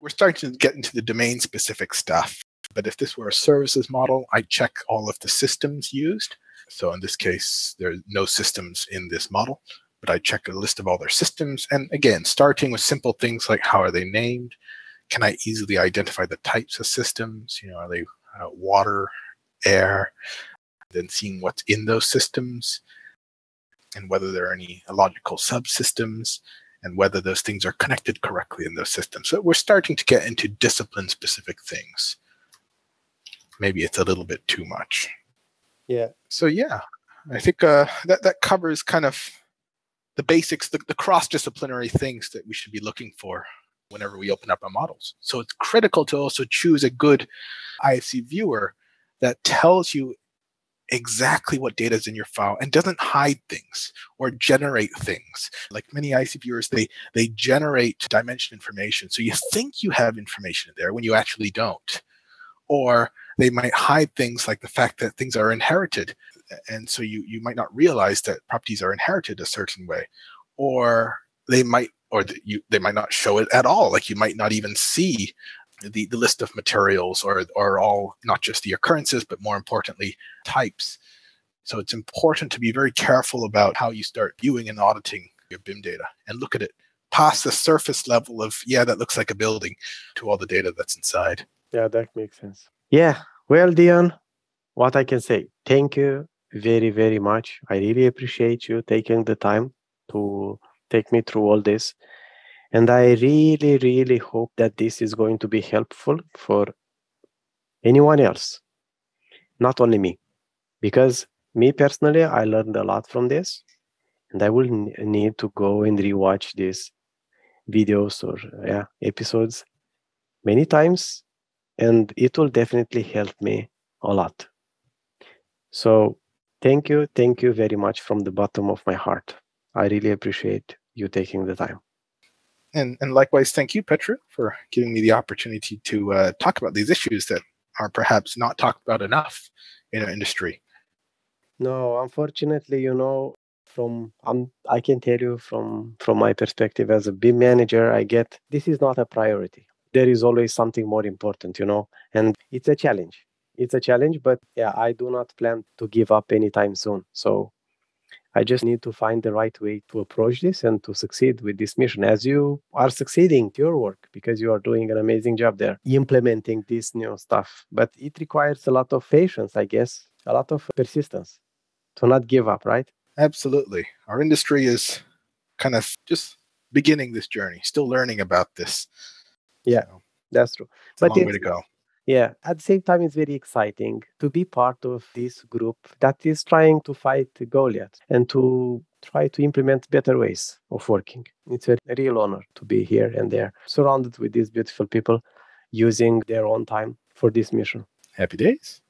we're starting to get into the domain-specific stuff. But if this were a services model, I'd check all of the systems used. So in this case, there are no systems in this model, but I check a list of all their systems. And again, starting with simple things like how are they named? Can I easily identify the types of systems? You know, are they water, air? Then seeing what's in those systems and whether there are any illogical subsystems and whether those things are connected correctly in those systems. So we're starting to get into discipline-specific things. Maybe it's a little bit too much. Yeah. So yeah, I think that covers kind of the basics, the cross-disciplinary things that we should be looking for whenever we open up our models. So it's critical to also choose a good IFC viewer that tells you exactly what data is in your file and doesn't hide things or generate things. Like many IFC viewers, they generate dimension information. So you think you have information there when you actually don't. Or they might hide things like the fact that things are inherited. And so you might not realize that properties are inherited a certain way. Or they might not show it at all. Like you might not even see the list of materials or all, not just the occurrences, but more importantly, types. So it's important to be very careful about how you start viewing and auditing your BIM data and look at it past the surface level of, yeah, that looks like a building, to all the data that's inside. Yeah, that makes sense. Yeah. Well, Dion, what I can say, thank you very, very much. I really appreciate you taking the time to take me through all this. And I really, really hope that this is going to be helpful for anyone else, not only me, because me personally, I learned a lot from this, and I will need to go and rewatch these videos or episodes many times, and it will definitely help me a lot. So thank you very much from the bottom of my heart. I really appreciate you taking the time. And likewise, thank you, Petru, for giving me the opportunity to talk about these issues that are perhaps not talked about enough in our industry. No, unfortunately, you know, I can tell you from my perspective as a BIM manager, I get this is not a priority. There is always something more important, you know, and it's a challenge. It's a challenge, but yeah, I do not plan to give up anytime soon. So I just need to find the right way to approach this and to succeed with this mission, as you are succeeding in your work, because you are doing an amazing job there, implementing this new stuff. But it requires a lot of patience, I guess, a lot of persistence to not give up, right? Absolutely. Our industry is kind of just beginning this journey, still learning about this. Yeah, so that's true. It's a long way to go. Yeah. At the same time, it's very exciting to be part of this group that is trying to fight Goliath and to try to implement better ways of working. It's a real honor to be here and there, surrounded with these beautiful people, using their own time for this mission. Happy days.